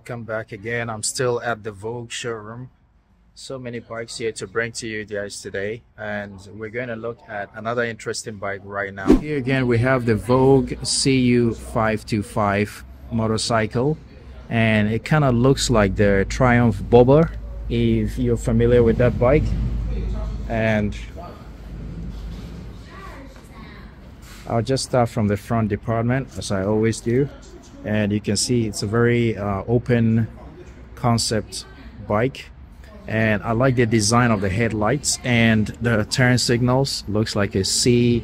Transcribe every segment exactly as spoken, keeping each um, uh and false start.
Welcome back again. I'm still at the Vogue showroom. So many bikes here to bring to you guys today, and we're going to look at another interesting bike right now. Here again we have the Vogue C U five twenty-five motorcycle, and it kind of looks like the Triumph Bobber, if you're familiar with that bike. And I'll just start from the front department as I always do. And you can see it's a very uh, open concept bike, and I like the design of the headlights and the turn signals. Looks like a C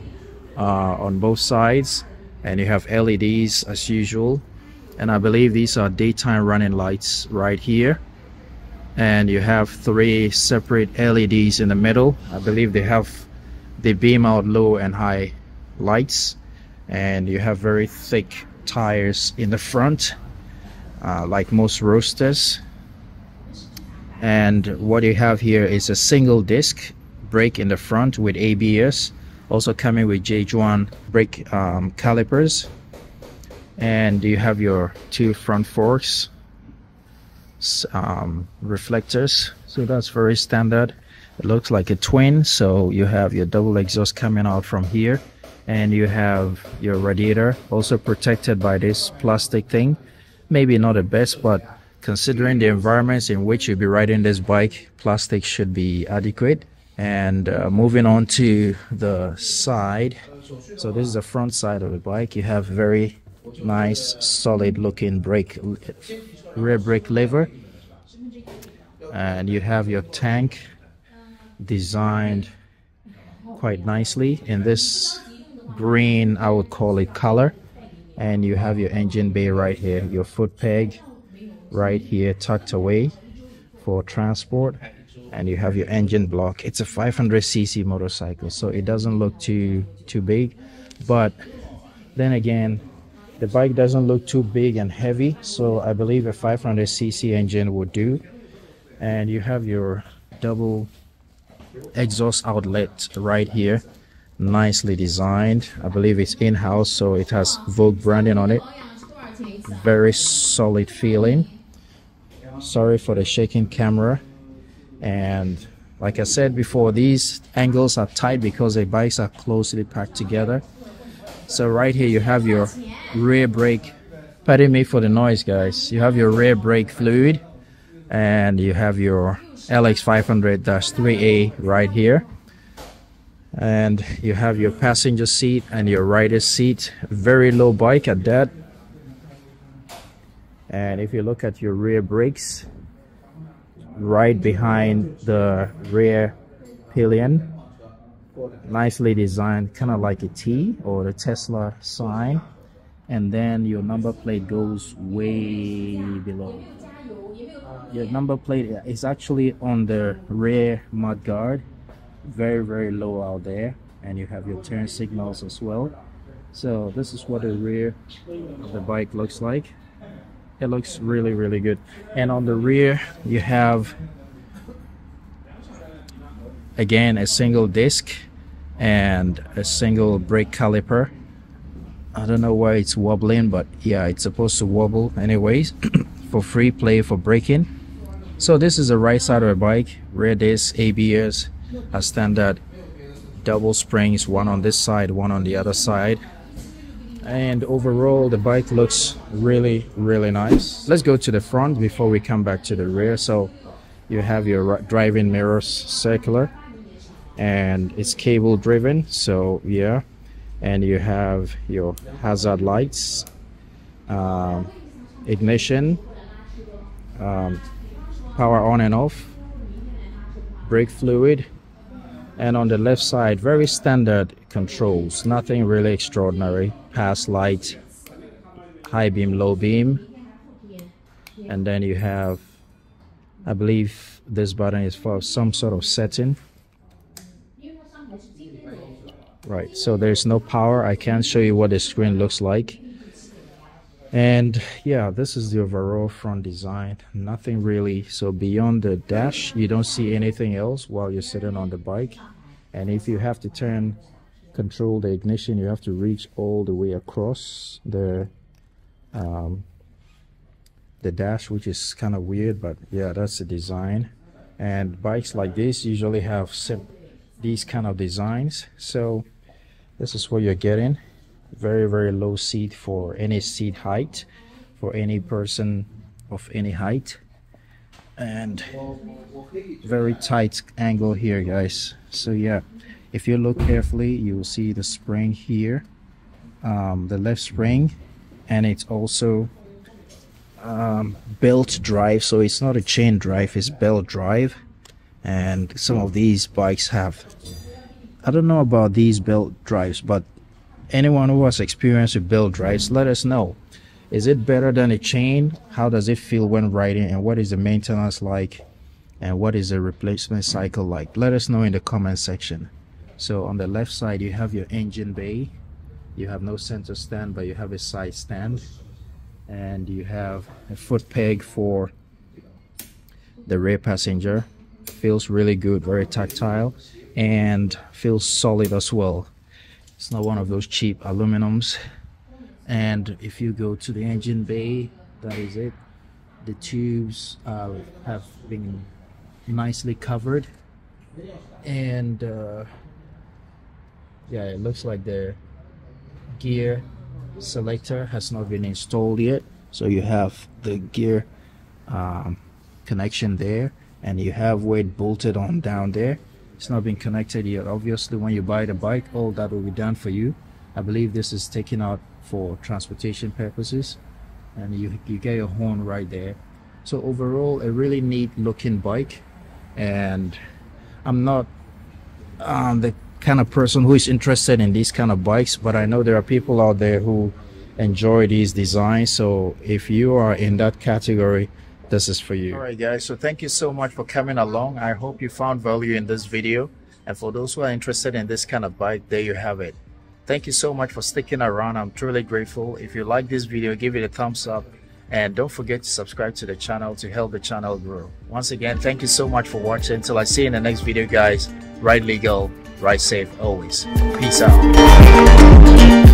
uh, on both sides, and you have L E Ds as usual, and I believe these are daytime running lights right here. And you have three separate L E Ds in the middle. I believe they have they beam out low and high lights, and you have very thick tires in the front, uh, like most roadsters. And what you have here is a single disc brake in the front with A B S, also coming with J one brake um, calipers. And you have your two front forks, um, reflectors, so that's very standard. It looks like a twin, so you have your double exhaust coming out from here, and you have your radiator also protected by this plastic thing. Maybe not the best, but considering the environments in which you'll be riding this bike, plastic should be adequate. And uh, moving on to the side, so this is the front side of the bike. You have very nice solid looking brake, rear brake lever, and you have your tank designed quite nicely in this green, I would call it, color. And you have your engine bay right here, your foot peg right here tucked away for transport, and you have your engine block. It's a five hundred c c motorcycle, so it doesn't look too too big, but then again the bike doesn't look too big and heavy, so I believe a five hundred c c engine would do. And you have your double exhaust outlet right here, nicely designed. I believe it's in-house, so it has Vogue branding on it. Very solid feeling. Sorry for the shaking camera. And like I said before, these angles are tight because the bikes are closely packed together. So right here you have your rear brake, pardon me for the noise guys, you have your rear brake fluid, and you have your L X five hundred three A right here. And you have your passenger seat and your rider's seat. Very low bike at that. And if you look at your rear brakes, right behind the rear pillion, nicely designed, kind of like a T or the Tesla sign. And then your number plate goes way below. Your number plate is actually on the rear mudguard. Very very low out there. And you have your turn signals as well. So this is what the rear of the bike looks like. It looks really really good. And on the rear you have again a single disc and a single brake caliper. I don't know why it's wobbling, but yeah, it's supposed to wobble anyways for free play for braking. So this is the right side of the bike, rear disc, A B S, a standard, double springs, one on this side, one on the other side. And overall the bike looks really really nice. Let's go to the front before we come back to the rear. So you have your driving mirrors, circular, and it's cable driven, so yeah. And you have your hazard lights, um, ignition, um, power on and off, brake fluid. And on the left side, very standard controls, nothing really extraordinary. Pass light, high beam, low beam. And then you have, I believe this button is for some sort of setting. Right, so there's no power. I can't show you what the screen looks like. And yeah, this is the overall front design. Nothing really. So beyond the dash, you don't see anything else while you're sitting on the bike. And if you have to turn, control the ignition, you have to reach all the way across the um, the dash, which is kind of weird, but yeah, that's the design. And bikes like this usually have sim these kind of designs, so this is what you're getting. Very very low seat for any seat height, for any person of any height, and very tight angle here, guys. So yeah, if you look carefully, you will see the spring here, um, the left spring, and it's also um, belt drive, so it's not a chain drive, it's belt drive. And some of these bikes have, I don't know about these belt drives, but anyone who has experience with belt drives, let us know. Is it better than a chain? How does it feel when riding? And what is the maintenance like? And what is the replacement cycle like? Let us know in the comment section. So on the left side, you have your engine bay. You have no center stand, but you have a side stand. And you have a foot peg for the rear passenger. Feels really good, very tactile, and feels solid as well. It's not one of those cheap aluminums. And if you go to the engine bay, that is it. The tubes uh, have been nicely covered, and uh, yeah, it looks like the gear selector has not been installed yet. So you have the gear um, connection there, and you have where it bolted on down there. It's not been connected yet. Obviously, when you buy the bike, all that will be done for you. I believe this is taken out for transportation purposes, and you, you get your horn right there. So overall, a really neat looking bike, and I'm not um, the kind of person who is interested in these kind of bikes, but I know there are people out there who enjoy these designs. So if you are in that category, this is for you. All right, guys, so thank you so much for coming along. I hope you found value in this video, and for those who are interested in this kind of bike, there you have it. Thank you so much for sticking around. I'm truly grateful. If you like this video, give it a thumbs up, and don't forget to subscribe to the channel to help the channel grow. Once again, thank you so much for watching. Till I see you in the next video, guys. Ride legal, ride safe always. Peace out.